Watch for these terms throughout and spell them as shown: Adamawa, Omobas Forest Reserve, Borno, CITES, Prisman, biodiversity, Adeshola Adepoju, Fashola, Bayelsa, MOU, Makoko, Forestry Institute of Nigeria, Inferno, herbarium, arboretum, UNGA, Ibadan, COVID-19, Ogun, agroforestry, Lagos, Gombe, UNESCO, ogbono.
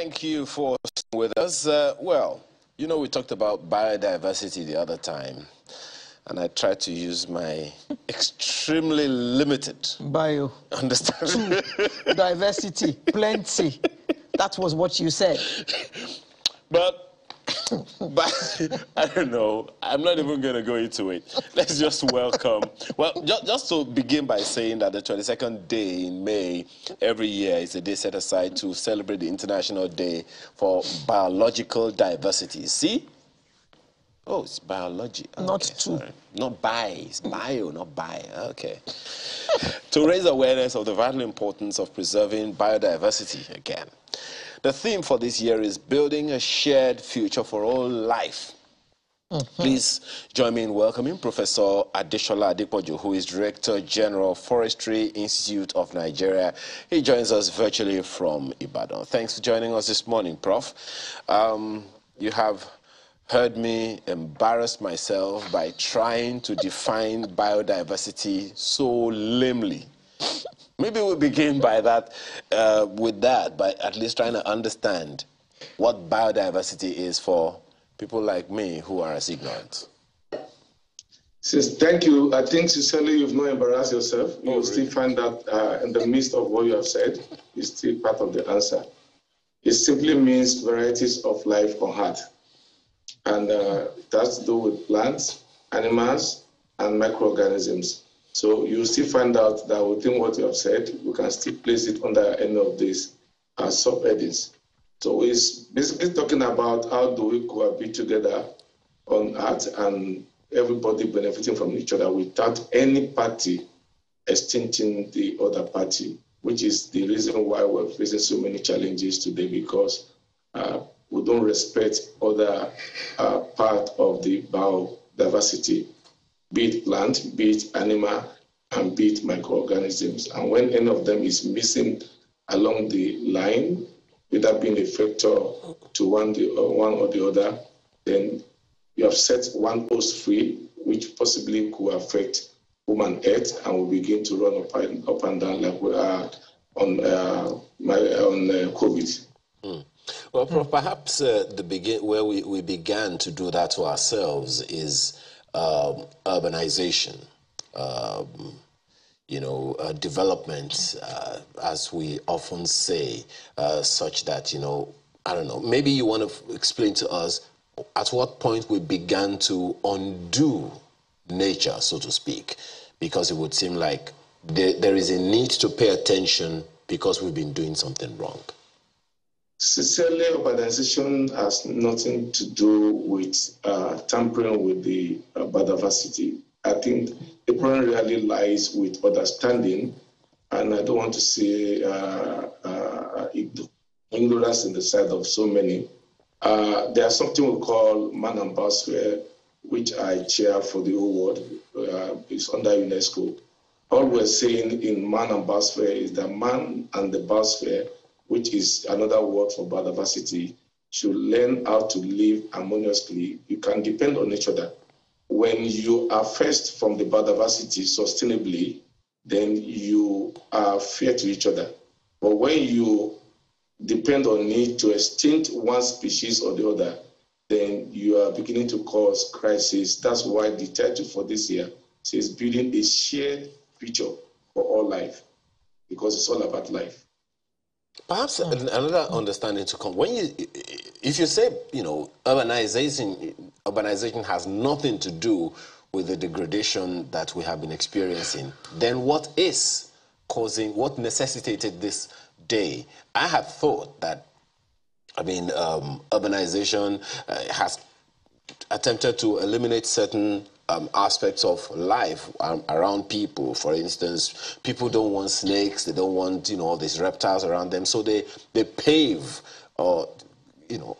Thank you for staying with us. Well, you know, we talked about biodiversity the other time, and I tried to use my extremely limited... Bio. Understand? Diversity, plenty. That was what you said. But I don't know. I'm not even going to go into it. Let's just welcome. Well, just to begin by saying that the 22nd day in May every year is a day set aside to celebrate the International Day for Biological Diversity. See? Oh, it's biology. Okay, not two. Sorry. Not bi. It's bio, not bi. Okay. To raise awareness of the vital importance of preserving biodiversity again. The theme for this year is Building a Shared Future for All Life. Mm-hmm. Please join me in welcoming Professor Adeshola Adepoju, who is Director General, Forestry Institute of Nigeria. He joins us virtually from Ibadan. Thanks for joining us this morning, Prof. You have heard me embarrass myself by trying to define biodiversity so lamely. Maybe we'll begin by that, by at least trying to understand what biodiversity is for people like me who are as ignorant. Thank you. I think, sincerely, you've not embarrassed yourself. You'll still find that in the midst of what you have said, it's still part of the answer. It simply means varieties of life on Earth. And it has to do with plants, animals, and microorganisms. So you'll still find out that within what you have said, we can still place it under any of these subheadings. So it's basically talking about how do we cohabit together on Earth and everybody benefiting from each other without any party extincting the other party, which is the reason why we're facing so many challenges today, because we don't respect other part of the biodiversity, be it plant, be it animal, and be it microorganisms. And when any of them is missing along the line, without being a factor to one or the other, then you have set one host free, which possibly could affect human health, and will begin to run up and down like we are on COVID. Mm. Well, perhaps where we began to do that to ourselves is urbanization, development, as we often say, such that, I don't know, maybe you want to explain to us at what point we began to undo nature, so to speak, because it would seem like there is a need to pay attention because we've been doing something wrong. Sincerely, urbanization has nothing to do with tampering with the biodiversity. I think the problem really lies with understanding, and I don't want to say ignorance in the side of so many. There's something we call Man and Biosphere, which I chair for the whole world. It's under UNESCO. All we're saying in Man and Biosphere is that man and the biosphere, which is another word for biodiversity, should learn how to live harmoniously. You can depend on each other. When you are first from the biodiversity sustainably, then you are fair to each other. But when you depend on it to extinct one species or the other, then you are beginning to cause crisis. That's why the title for this year says Building a Shared Future for All Life, because it's all about life. Perhaps another understanding to come. If you say, urbanization has nothing to do with the degradation that we have been experiencing, then what is causing, what necessitated this day? I had thought that, urbanization has attempted to eliminate certain aspects of life around people. For instance, people don't want snakes, they don't want, all these reptiles around them, so they pave, all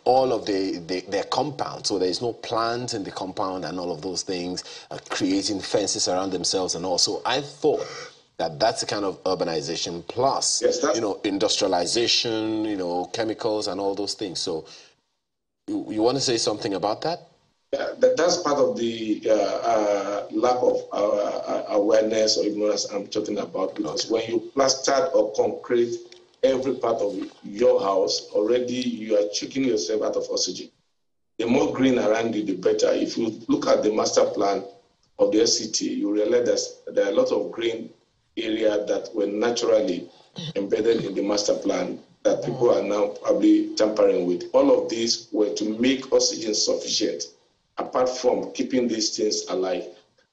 of their compound. So there's no plant in the compound and all of those things, creating fences around themselves and all. So I thought that that's a kind of urbanization plus, industrialization, chemicals and all those things. So you want to say something about that? Yeah, that's part of the lack of awareness or ignorance I'm talking about, because when you plaster or concrete every part of your house, already you are choking yourself out of oxygen. The more green around you, the better. If you look at the master plan of the SCT, you realize that there are a lot of green areas that were naturally embedded in the master plan that people are now probably tampering with. All of these were to make oxygen sufficient, apart from keeping these things alive.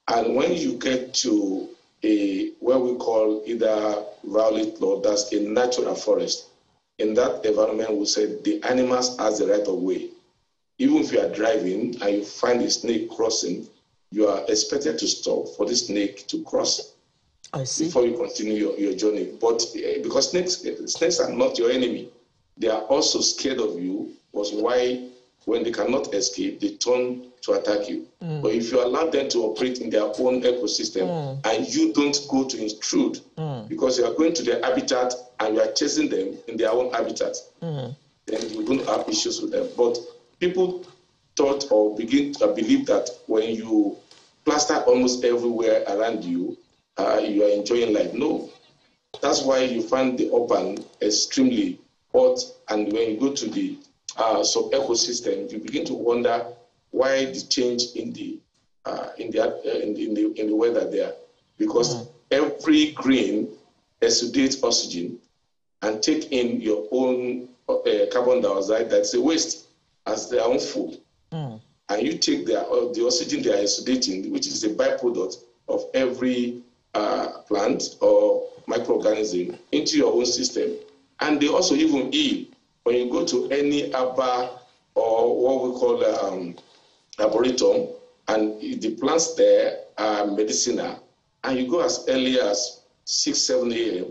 And when you get to a what we call either violet law, that's a natural forest, in that environment we say the animals has the right of way. Even if you are driving and you find a snake crossing, you are expected to stop for the snake to cross. I see. Before you continue your journey. But because snakes are not your enemy, they are also scared of you, was why when they cannot escape, they turn to attack you. Mm. But if you allow them to operate in their own ecosystem and you don't go to intrude, because you are going to their habitat and you are chasing them in their own habitat, then you don't have issues with them. But people thought or begin to believe that when you plaster almost everywhere around you, you are enjoying life. No. That's why you find the urban extremely hot, and when you go to the sub-ecosystem, you begin to wonder why the change in the weather there. Because every green exudates oxygen and take in your own carbon dioxide that's a waste as their own food. And you take the oxygen they are exudating, which is a byproduct of every plant or microorganism, into your own system. And they also even eat. When you go to any ABBA or what we call arboretum, and the plants there are medicinal, and you go as early as 6, 7 a.m.,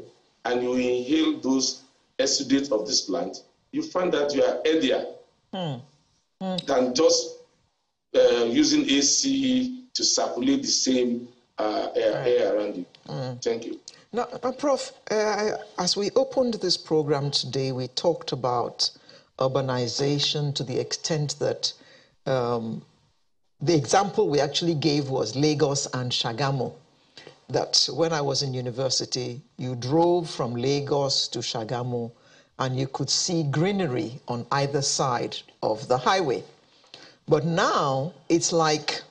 and you inhale those exudates of this plant, you find that you are healthier than just using AC to circulate the same air around you. Thank you. Now, Prof, as we opened this program today, we talked about urbanization to the extent that the example we actually gave was Lagos and Shagamo. That when I was in university, you drove from Lagos to Shagamo and you could see greenery on either side of the highway. But now it's like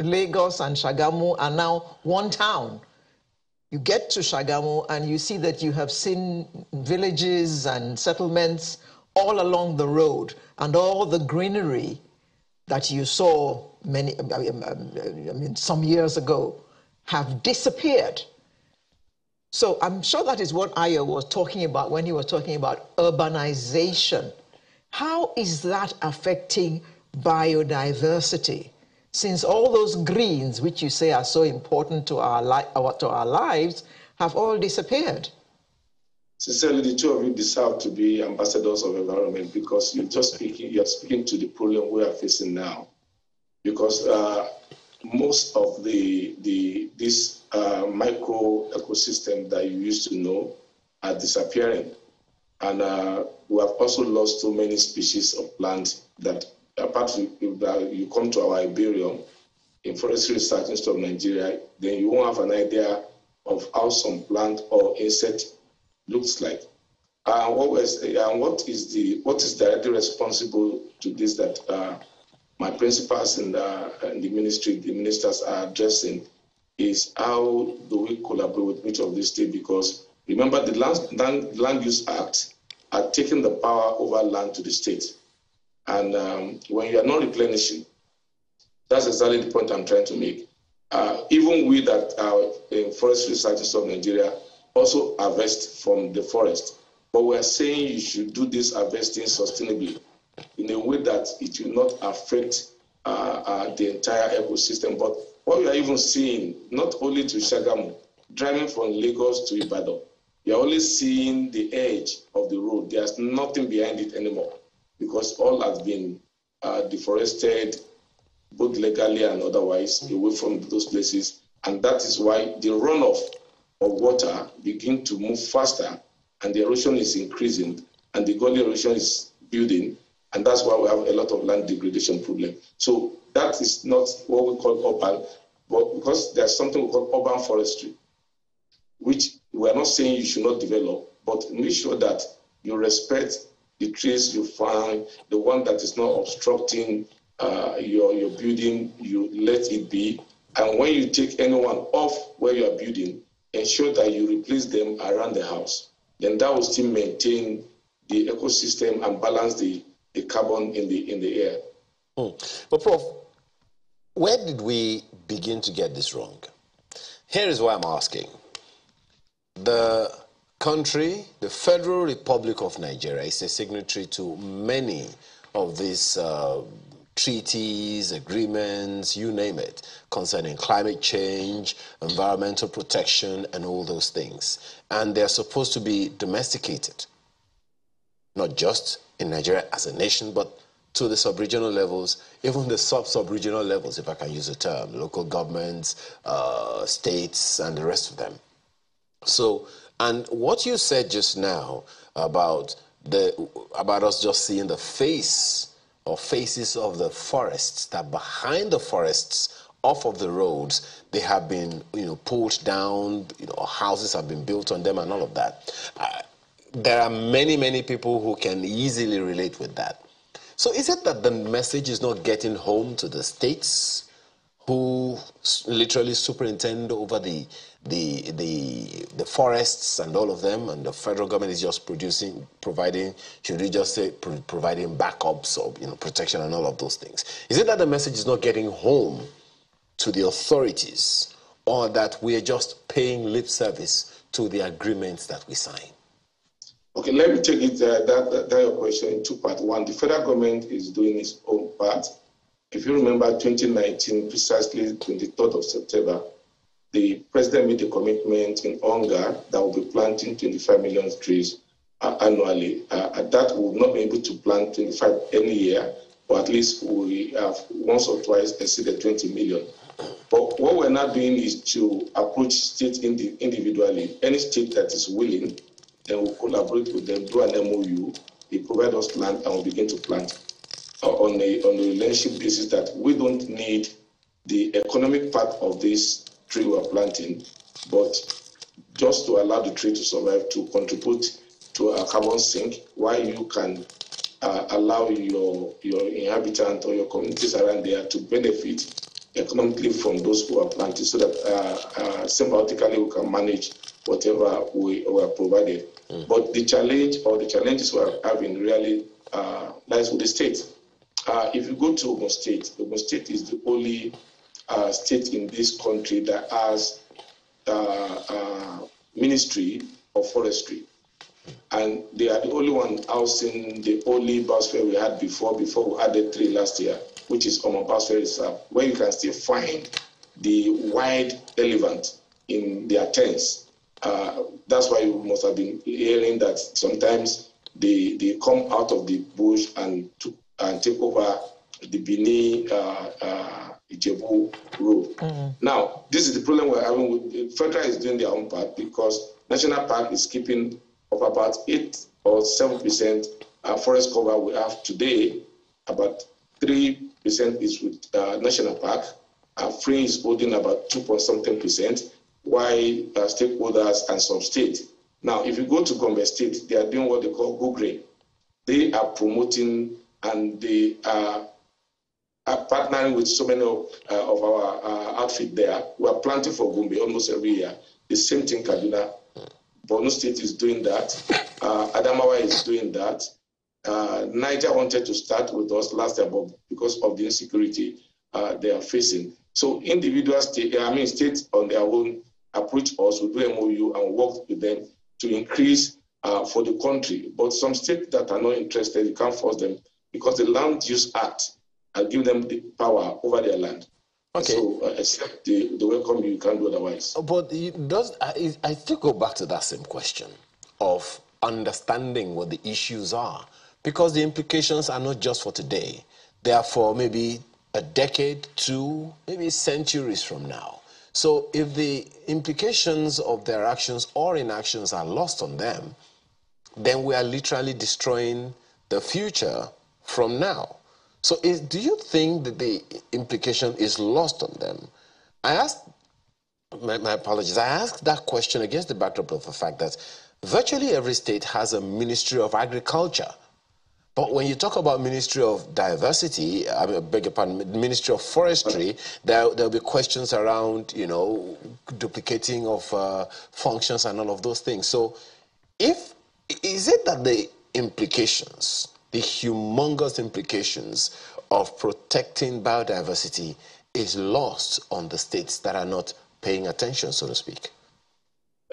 Lagos and Shagamo are now one town. You get to Shagamo and you see that you have seen villages and settlements all along the road, and all the greenery that you saw some years ago have disappeared. So I'm sure that is what Ayo was talking about when he was talking about urbanization. How is that affecting biodiversity? Since all those greens, which you say are so important to our lives, have all disappeared. Sincerely, the two of you deserve to be ambassadors of environment, because you're speaking to the problem we are facing now. Because most of this micro ecosystem that you used to know are disappearing, and we have also lost so many species of plants that. Apart from that, you come to our herbarium in Forestry Institute of Nigeria, then you won't have an idea of how some plant or insect looks like. And what is directly responsible to this that my principals in the ministry, the ministers are addressing, is how do we collaborate with each of these states? Because remember, the Land Use Act are taking the power over land to the states. And when you are not replenishing, that's exactly the point I'm trying to make. Even we that are in Forestry Scientists of Nigeria also harvest from the forest. But we're saying you should do this harvesting sustainably in a way that it will not affect the entire ecosystem. But what we are even seeing, not only to Shagamu, driving from Lagos to Ibadan, you're only seeing the edge of the road. There's nothing behind it anymore, because all has been deforested, both legally and otherwise, away from those places. And that is why the runoff of water begin to move faster, and the erosion is increasing, and the gully erosion is building, and that's why we have a lot of land degradation problem. So that is not what we call urban, but because there's something we call urban forestry, which we are not saying you should not develop, but make sure that you respect the trees you find, the one that is not obstructing your building, you let it be. And when you take anyone off where you are building, ensure that you replace them around the house. Then that will still maintain the ecosystem and balance the carbon in the air. But Prof, where did we begin to get this wrong? Here is why I'm asking. The country, the Federal Republic of Nigeria, is a signatory to many of these treaties, agreements, you name it, concerning climate change, environmental protection, and all those things. And they're supposed to be domesticated, not just in Nigeria as a nation, but to the sub-regional levels, even the sub-sub-regional levels, if I can use the term, local governments, states, and the rest of them. So, and what you said just now about us just seeing the face or faces of the forests, that behind the forests, off of the roads, they have been, pulled down, houses have been built on them and all of that. There are many, many people who can easily relate with that. So is it that the message is not getting home to the states who literally superintend over the forests and all of them, and the federal government is just providing backups or protection and all of those things? Is it that the message is not getting home to the authorities, or that we're just paying lip service to the agreements that we sign? Okay, let me take it that question in two parts. One, the federal government is doing its own part. If you remember 2019, precisely 23rd of September, the president made a commitment in UNGA that will be planting 25 million trees annually. That we will not be able to plant 25 any year, or at least we have once or twice exceeded 20 million. But what we're not doing is to approach states individually. Any state that is willing, then we'll collaborate with them, do an MOU, they provide us land, and we'll begin to plant. On a relationship basis that we don't need the economic part of this tree we are planting, but just to allow the tree to survive, to contribute to a carbon sink, while you can allow your inhabitant or your communities around there to benefit economically from those who are planting, so that symbiotically we can manage whatever we are provided. But the challenges we are having really lies with the state. If you go to Ogun State is the only state in this country that has Ministry of Forestry. And they are the only one housing the only biosphere we had before we added three last year, which is Omobas Forest Reserve, where you can still find the wild elephant in their tents. That's why you must have been hearing that sometimes they come out of the bush and take over the Benin Ijebu road. Now, this is the problem we're having with federal is doing their own part, because National Park is keeping of about 8 or 7% forest cover we have today. About 3% is with National Park. Free is holding about 2.something%, while stakeholders and some states. Now, if you go to Gombe State, they are doing what they call Go Green. They are promoting and they are partnering with so many of our outfit there. We are planting for Gombe almost every year. The same thing Kaduna. Borno State is doing that. Adamawa is doing that. Niger wanted to start with us last year, but because of the insecurity they are facing. So individual states on their own approach us, we do MOU and work with them to increase for the country. But some states that are not interested, you can't force them, because the Land Use Act and give them the power over their land. Okay. So except the welcome, you can't do otherwise. But I still go back to that same question of understanding what the issues are, because the implications are not just for today. They are for maybe a decade, two, maybe centuries from now. So if the implications of their actions or inactions are lost on them, then we are literally destroying the future from now. So do you think that the implication is lost on them? I asked that question against the backdrop of the fact that Virtually every state has a Ministry of Agriculture. But when you talk about Ministry of Diversity, I beg your pardon, Ministry of Forestry, there'll be questions around, you know, duplicating of functions and all of those things. So is it that the implications, the humongous implications of protecting biodiversity is lost on the states that are not paying attention, so to speak?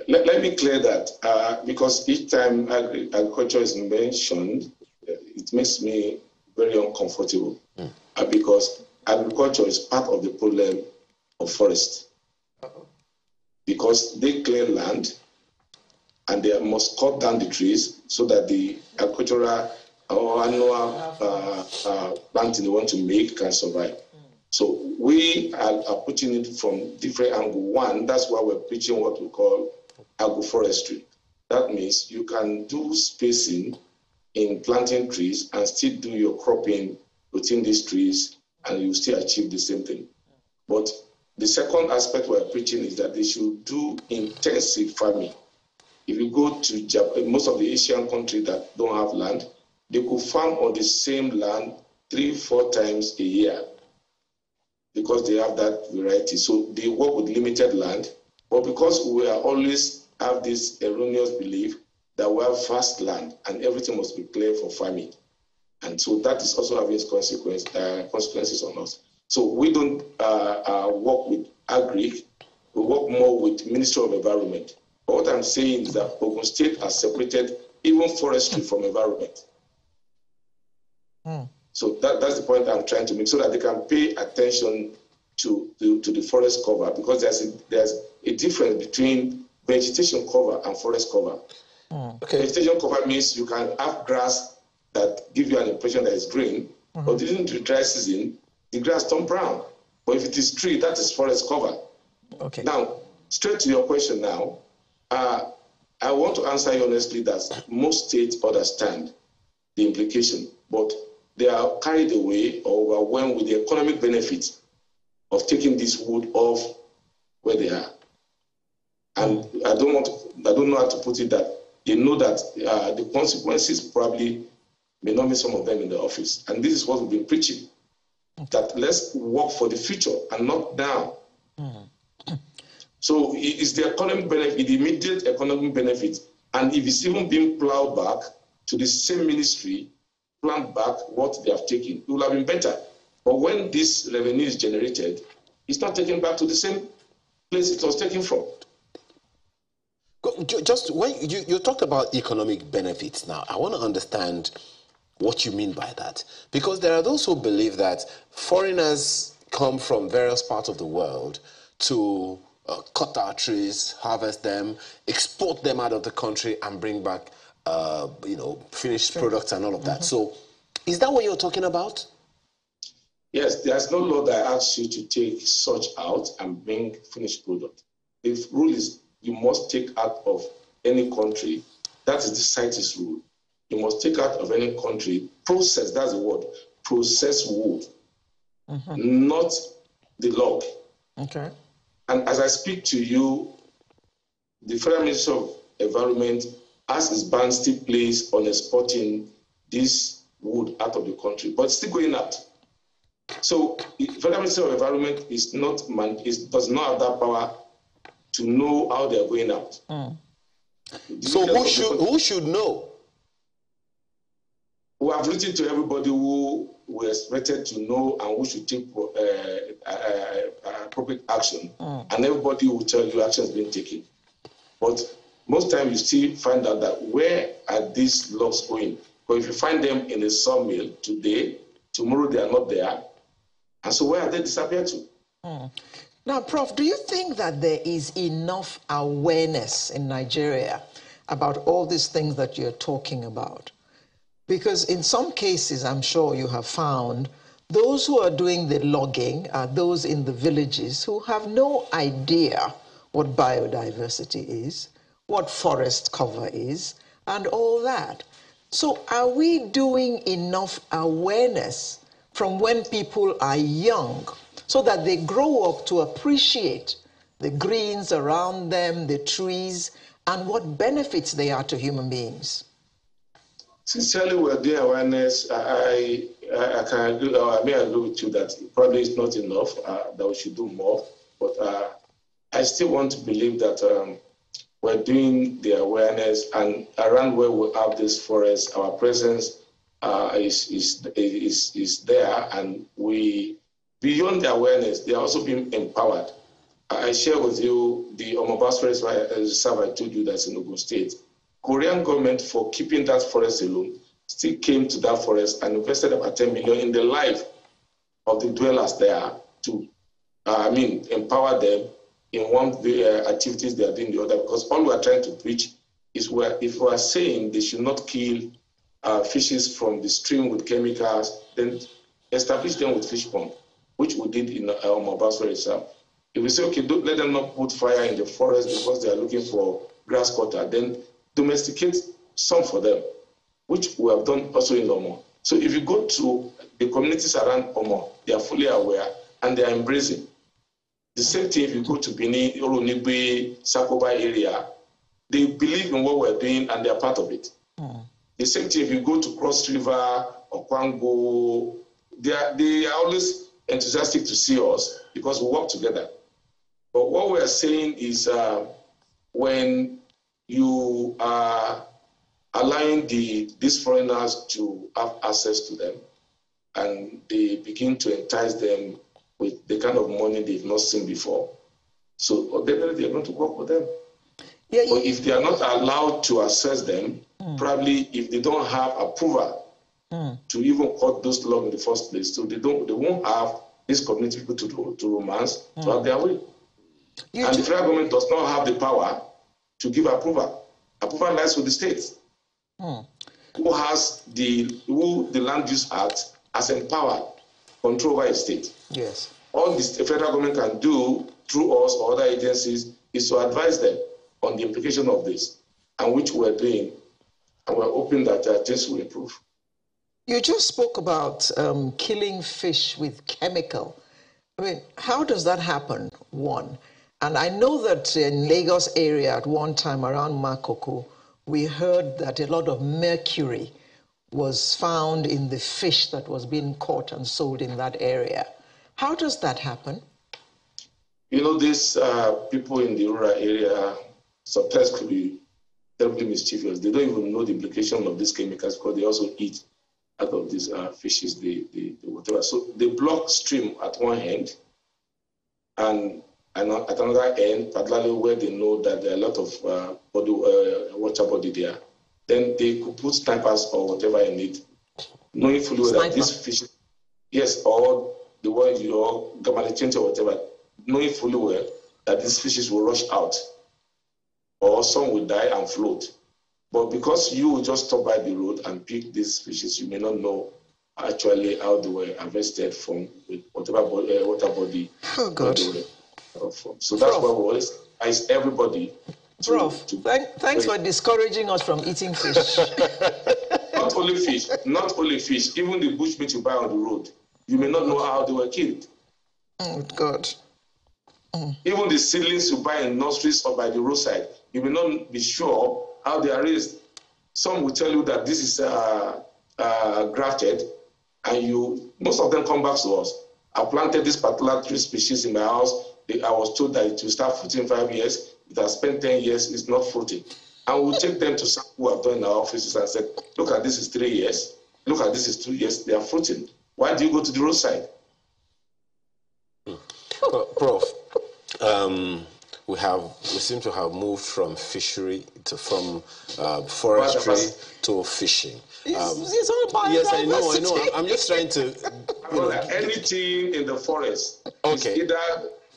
Let me clear that, because each time agriculture is mentioned, it makes me very uncomfortable, because agriculture is part of the problem of forest. Because they clear land and they must cut down the trees so that the agricultural or annual planting they want to make can survive. So we are putting it from different angle. One, that's why we're preaching what we call agroforestry. That means you can do spacing in planting trees and still do your cropping within these trees, and you still achieve the same thing. But the second aspect we're preaching is that they should do intensive farming. If you go to Japan, most of the Asian countries that don't have land, they could farm on the same land 3-4 times a year, because they have that variety. So they work with limited land, but because we are always have this erroneous belief that we have vast land and everything must be clear for farming. And so that is also having consequences on us. So we don't work with agri, we work more with Ministry of Environment. But what I'm saying is that Ogun State has separated even forestry from environment. So that's the point I'm trying to make, so that they can pay attention to the forest cover, because there's a difference between vegetation cover and forest cover. Okay. Vegetation cover means you can have grass that give you an impression that it's green, but during the dry season, the grass turns brown. But if it is tree, that is forest cover. Okay. Now, straight to your question now, I want to answer you honestly that most states understand the implication, but they are carried away or overwhelmed with the economic benefits of taking this wood off where they are. And I don't know how to put it that they know that the consequences probably may not be some of them in the office. And this is what we've been preaching, that let's work for the future and not now. So it's the economic benefit, the immediate economic benefit. And if it's even being plowed back to the same ministry, plant back what they have taken, it will have been better. But when this revenue is generated, it's not taken back to the same place it was taken from. Just when you talked about economic benefits now, I want to understand what you mean by that. Because there are those who believe that foreigners come from various parts of the world to cut our trees, harvest them, export them out of the country and bring back finished products and all of that. So is that what you're talking about? Yes, there's no law that asks you to take such out and bring finished product. The rule is you must take out of any country. That is the CITES rule. You must take out of any country, process, that's the word, process wood, not the log. Okay. And as I speak to you, the Federal Minister of Environment as his ban still plays on exporting this wood out of the country, but still going out. So the Federal Ministry of Environment does not have that power to know how they are going out. So who should know? We have written to everybody who was expected to know and who should take appropriate action, and everybody will tell you action has been taken. But most times you still find out that where are these logs going? Because if you find them in a sawmill today, tomorrow they are not there. And so where are they disappeared to? Now, Prof, do you think that there is enough awareness in Nigeria about all these things that you're talking about? Because in some cases, I'm sure you have found, those who are doing the logging are those in the villages who have no idea what biodiversity is, what forest cover is, and all that. So are we doing enough awareness from when people are young so that they grow up to appreciate the greens around them, the trees, and what benefits they are to human beings? Sincerely, we're doing awareness. I can agree, or I may agree with you that it probably is not enough, that we should do more. But I still want to believe that we're doing the awareness, and around where we have this forest, our presence is there, and we, beyond the awareness, they are also being empowered. I share with you the Omobas Forest Reserve I told you that's in Ogun State. Korean government, for keeping that forest alone, still came to that forest and invested about 10 million in the life of the dwellers there to, empower them in one of the activities they are doing the other. Because all we are trying to preach is where, if we are saying they should not kill fishes from the stream with chemicals, then establish them with fish pump, which we did in Omobas Forest Reserve. If we say, okay, don't let them not put fire in the forest because they are looking for grass cutter, then domesticate some for them, which we have done also in Omo. So if you go to the communities around Omo, they are fully aware and they are embracing. The same thing if you go to Benin, Olunigbe, Sakoba area, they believe in what we're doing and they are part of it. Mm. The same thing if you go to Cross River or Okwango, they are always enthusiastic to see us because we work together. But what we are saying is when you are allowing these foreigners to have access to them, and they begin to entice them with the kind of money they've not seen before. So definitely they're going to work with them. Yeah, but if they are not allowed to access them, probably if they don't have approval to even cut those laws in the first place, so they won't have these community people to romance, to have their way. And the federal government does not have the power to give approval. Approval lies with the states. Mm. Who the Land Use Act has empowered control by the state. Yes. All the federal government can do through us or other agencies is to advise them on the implication of this, and which we're doing, and we're hoping that things will improve. You just spoke about killing fish with chemical. I mean, how does that happen, one? And I know that in Lagos area at one time around Makoko, we heard that a lot of mercury was found in the fish that was being caught and sold in that area. How does that happen? You know, these people in the rural area sometimes could be terribly mischievous. They don't even know the implication of these chemicals because they also eat out of these fishes, whatever. So they block stream at one end, and at another end, particularly where they know that there are a lot of water body there, then they could put snipers or whatever in it, knowing fully whether this fish, yes, or the one gamma change or whatever, knowing fully well that these fishes will rush out, or some will die and float. But because you will just stop by the road and pick these fishes, you may not know actually how they were harvested from whatever water body. Oh God. So that's why we always advise everybody. Thanks for discouraging us from eating fish. Not only fish, even the bush meat you buy on the road, you may not know how they were killed. Oh, God. Mm. Even the seedlings you buy in nurseries or by the roadside, you may not be sure how they are raised. Some will tell you that this is grafted, and most of them come back to us. I planted this particular tree species in my house. I was told that it will start fruiting in 5 years. It has spent 10 years. It's not fruiting. And we'll take them to some who have done in our offices and said, look at this is 3 years. Look at this is 2 years. They are fruiting. Why do you go to the roadside? Prof, we seem to have moved from fishery from forestry to fishing. It's all about biodiversity. I know. I'm just trying to... anything in the forest. Okay.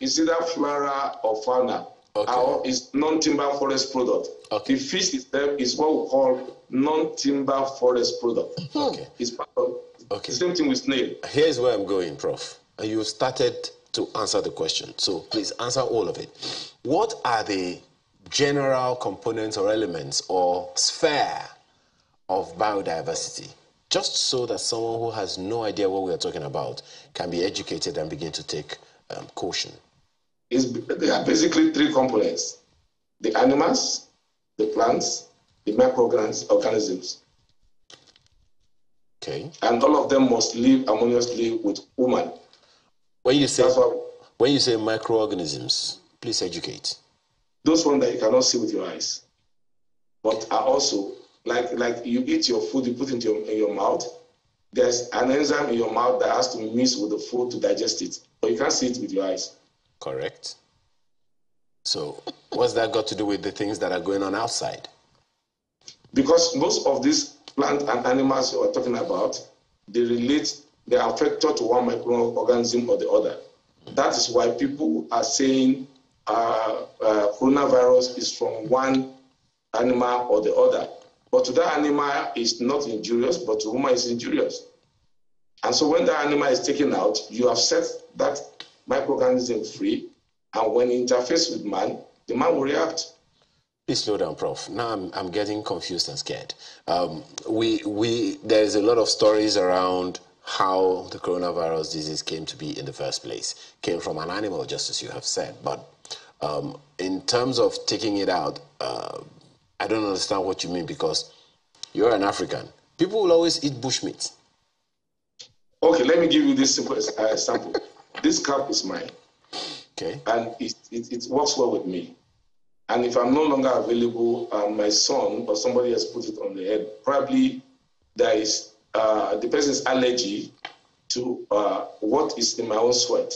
It's either flora or fauna, or it's non-timber forest product. Okay. The fish itself is what we call non-timber forest product. Okay. It's part of the same thing with snail. Here's where I'm going, Prof. You started to answer the question, so please answer all of it. What are the general components or elements or sphere of biodiversity? Just so that someone who has no idea what we are talking about can be educated and begin to take caution. There are basically three components: the animals, the plants, the microorganisms. Okay. And all of them must live harmoniously with woman. When you say microorganisms, please educate. Those ones that you cannot see with your eyes, but are also, like you eat your food, you put it in your mouth, there's an enzyme in your mouth that has to mix with the food to digest it, but you can't see it with your eyes. Correct. So what's that got to do with the things that are going on outside? Because most of these plants and animals we're talking about, they are affected to one microorganism or the other. That is why people are saying coronavirus is from one animal or the other. But to that animal is not injurious, but to woman is injurious. And so when that animal is taken out, you have set that microorganism free, and when it interfaces with man, the man will react. Please slow down, Prof. Now I'm getting confused and scared. There is a lot of stories around how the coronavirus disease came to be in the first place. Came from an animal, just as you have said. But in terms of taking it out, I don't understand what you mean, because you're an African. People will always eat bushmeat. Okay, let me give you this simple example. This cup is mine. Okay. And it works well with me. And if I'm no longer available, my son or somebody has put it on the head, probably there is the person's allergy to what is in my own sweat.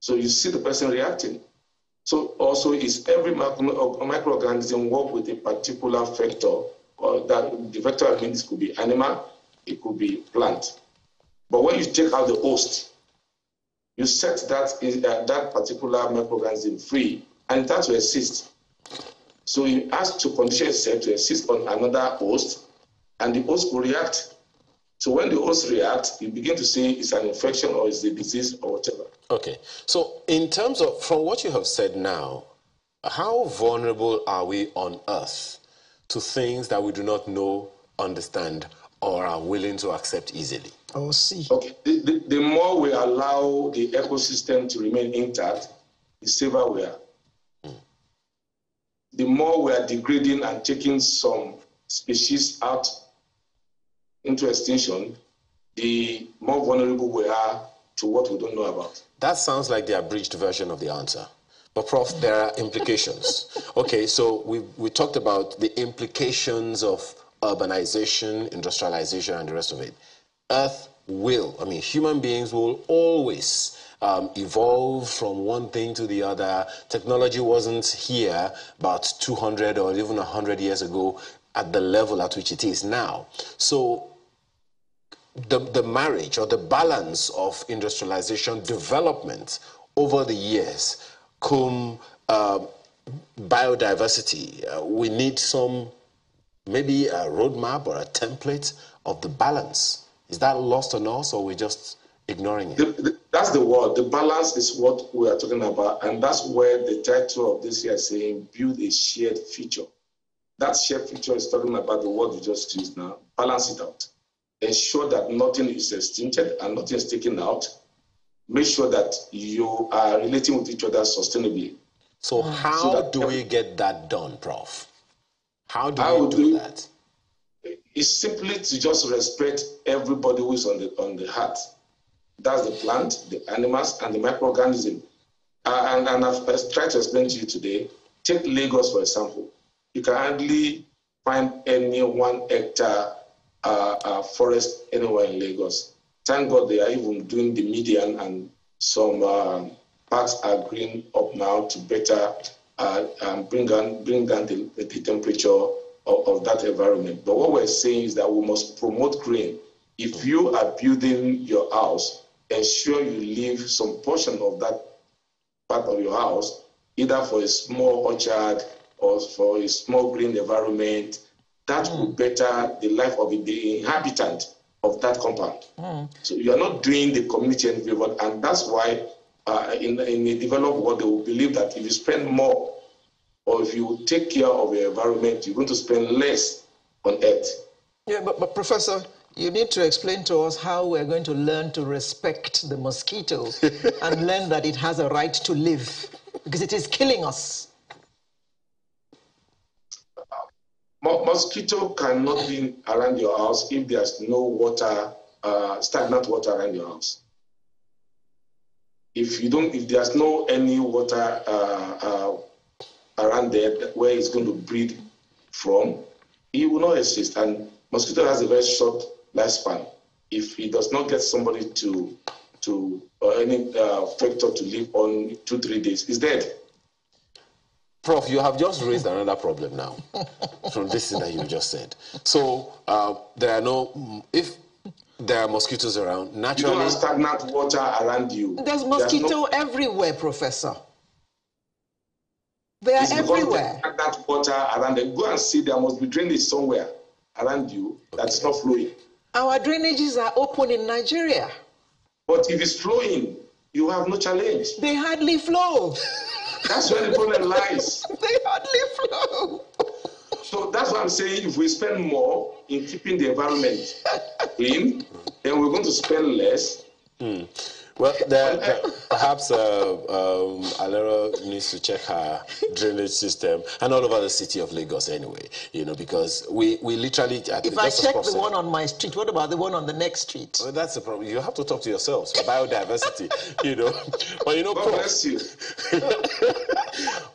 So you see the person reacting. So also is every microorganism work with a particular vector, or that the vector I mean this could be animal, it could be plant. But when you take out the host, you set that particular microorganism free, and it has to exist. So it has to condition itself to exist on another host, and the host will react. So when the host reacts, you begin to see it's an infection or it's a disease or whatever. Okay. So in terms of, from what you have said now, how vulnerable are we on Earth to things that we do not know, understand, or are willing to accept easily? Oh, see. Okay. The more we allow the ecosystem to remain intact, the safer we are. Mm. The more we are degrading and taking some species out into extinction, the more vulnerable we are to what we don't know about. That sounds like the abridged version of the answer. But, Prof, there are implications. Okay, so we talked about the implications of urbanization, industrialization, and the rest of it. Earth will, I mean, human beings will always evolve from one thing to the other. Technology wasn't here about 200 or even 100 years ago at the level at which it is now. So the marriage or the balance of industrialization development over the years, biodiversity, we need some, maybe a roadmap or a template of the balance. Is that lost on us, or we're just ignoring it? That's the word. The balance is what we are talking about, and that's where the title of this year is saying, build a shared future. That shared future is talking about the word we just used now. Balance it out. Ensure that nothing is extincted and nothing is taken out. Make sure that you are relating with each other sustainably. So how do we get that done, Prof? How do we do that? It's simply to just respect everybody who is on the heart. That's the plant, the animals, and the microorganism. And I've tried to explain to you today, take Lagos, for example. You can hardly find any 1 hectare forest anywhere in Lagos. Thank God they are even doing the median, and some parks are green up now to better bring down the temperature of that environment. But what we're saying is that we must promote green. If you are building your house, ensure you leave some portion of that part of your house, either for a small orchard or for a small green environment. That will better the life of the inhabitant of that compound. So you are not doing the community any favor, and that's why in the developed world, they will believe that if you spend more, or if you take care of your environment, you're going to spend less on Earth. Yeah, but Professor, you need to explain to us how we're going to learn to respect the mosquito and learn that it has a right to live, because it is killing us. mosquito cannot be around your house if there's no water, stagnant water around your house. If there's no any water around there where it's going to breed from, it will not exist. And mosquito has a very short lifespan. If it does not get somebody or any factor to live on 2-3 days, it's dead. Prof, you have just raised another problem now from this thing that you just said. So if there are mosquitoes around, naturally... You don't have stagnant water around you. There's mosquitoes everywhere, Professor. They are everywhere. Stagnant water around them. Go and see, there must be drainage somewhere around you that's not flowing. Our drainages are open in Nigeria. But if it's flowing, you have no challenge. They hardly flow. That's where the problem lies. They hardly flow. So that's what I'm saying. If we spend more in keeping the environment clean, then we're going to spend less. Well, perhaps Alera needs to check her drainage system and all over the city of Lagos anyway, you know, because we literally... If I check the one on my street, what about the one on the next street? Well, that's the problem. You have to talk to yourselves for biodiversity, you know. But you know, God bless you.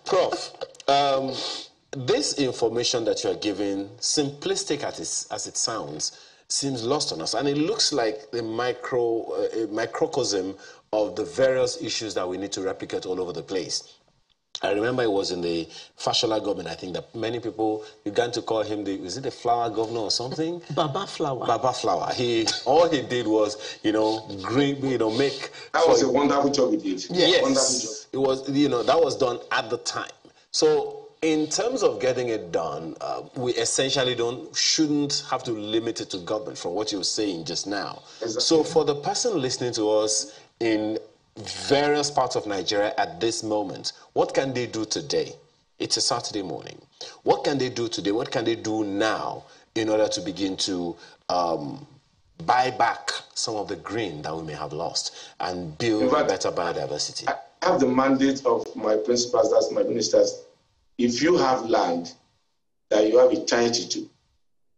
Prof, this information that you are giving, simplistic as it sounds, seems lost on us, and it looks like the microcosm of the various issues that we need to replicate all over the place. I remember it was in the Fashola government, I think, that many people began to call him the flower governor or something? Baba Flower. Baba Flower. All he did was, you know, make... That was a wonderful job he did. Yes. Wonderful job. It was, you know, that was done at the time. So, in terms of getting it done, we essentially shouldn't have to limit it to government, from what you were saying just now. Exactly. So for the person listening to us in various parts of Nigeria at this moment, what can they do today? It's a Saturday morning. What can they do today? What can they do now in order to begin to buy back some of the green that we may have lost and build better biodiversity? I have the mandate of my principals, that's my ministers. If you have land that you have a charity to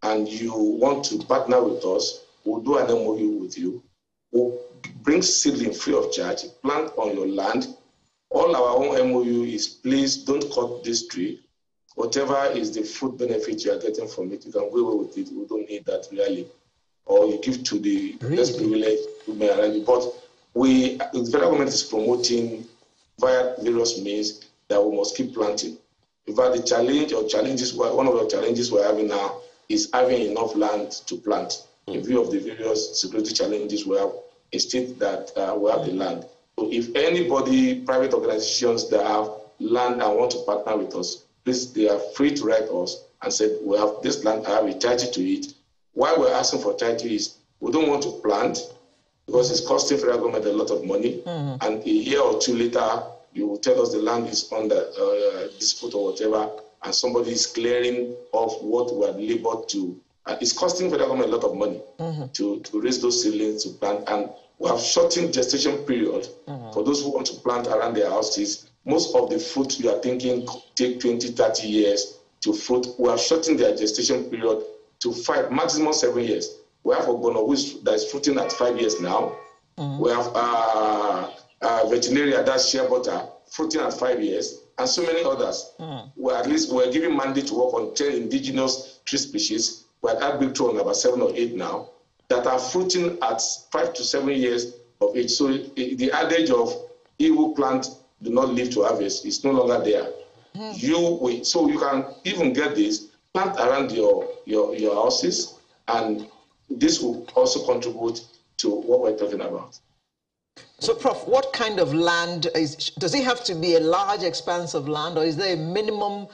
and you want to partner with us, we'll do an MOU with you. We'll bring seedling free of charge, plant on your land. All our own MOU is, please don't cut this tree. Whatever is the food benefit you are getting from it, you can go away with it. We don't need that really. Or you give to the less privileged women. But the federal government is promoting via various means that we must keep planting. In fact, the challenge or challenges, one of the challenges we're having now is having enough land to plant in view of the various security challenges we have, instead that we have the land. So if anybody, private organizations that have land and want to partner with us, please, they are free to write us and say, we have this land, I have a charity to it. Why we're asking for charity is we don't want to plant because it's costing federal government a lot of money. And a year or two later, you will tell us the land is under dispute or whatever, and somebody is clearing off what we are labeled to. It's costing the government a lot of money to raise those seedlings to plant. And we have shortened gestation period for those who want to plant around their houses. Most of the fruit you are thinking take 20, 30 years to fruit. We have shortened their gestation period to maximum 7 years. We have ogbono that is fruiting at 5 years now. We have... veterinaria, that's shea butter, fruiting at 5 years, and so many others. Well, at least we're giving mandate to work on 10 indigenous tree species. We're at big to about 7 or 8 now that are fruiting at 5 to 7 years of age. So the adage of he who plant do not live to harvest is no longer there. So you can even get this plant around your houses, and this will also contribute to what we're talking about. So, Prof, what kind of land does it have to be a large expanse of land, or is there a minimum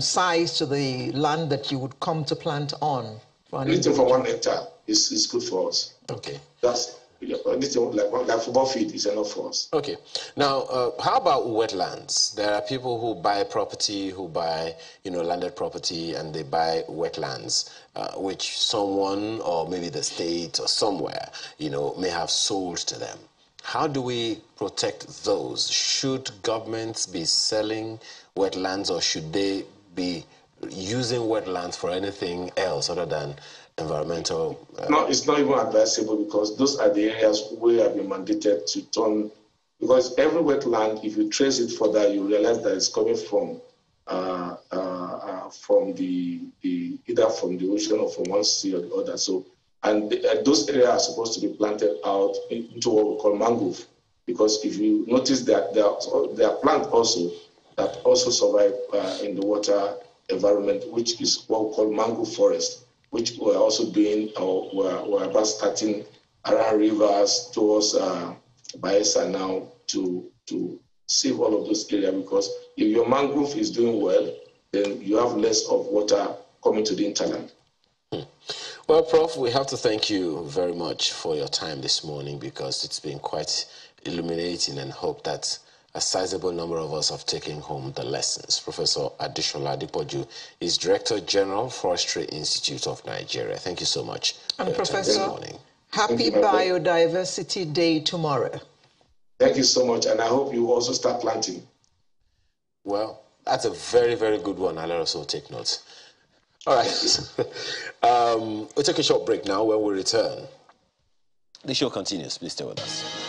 size to the land that you would come to plant on? Anything from 1 hectare is good for us. Okay. That's anything like football field is enough for us. Okay. Now, how about wetlands? There are people who buy property, who buy, you know, landed property, and they buy wetlands, which someone or maybe the state or somewhere, you know, may have sold to them. How do we protect those? Should governments be selling wetlands, or should they be using using wetlands for anything else other than environmental... No, it's not even advisable, because those are the areas we have been mandated to turn. Because every wetland, if you trace it further, you realize that it's coming from the either from the ocean or from one sea or the other. So, and those areas are supposed to be planted out into what we call mangrove, because if you notice that there are plants also that also survive in the water environment, which is what we call mangrove forest, which we're also doing, or we're about starting around rivers towards Bayelsa now to save all of those areas, because if your mangrove is doing well, then you have less of water coming to the interland. Well, Prof, we have to thank you very much for your time this morning, because it's been quite illuminating, and hope that a sizable number of us have taken home the lessons. Professor Adeshola Adepoju is Director General, Forestry Institute of Nigeria. Thank you so much. And Professor, happy Biodiversity Day tomorrow. Thank you so much, and I hope you also start planting. Well, that's a very, very good one. I'll also take notes. All right. We'll take a short break now. When we return, the show continues. Please stay with us.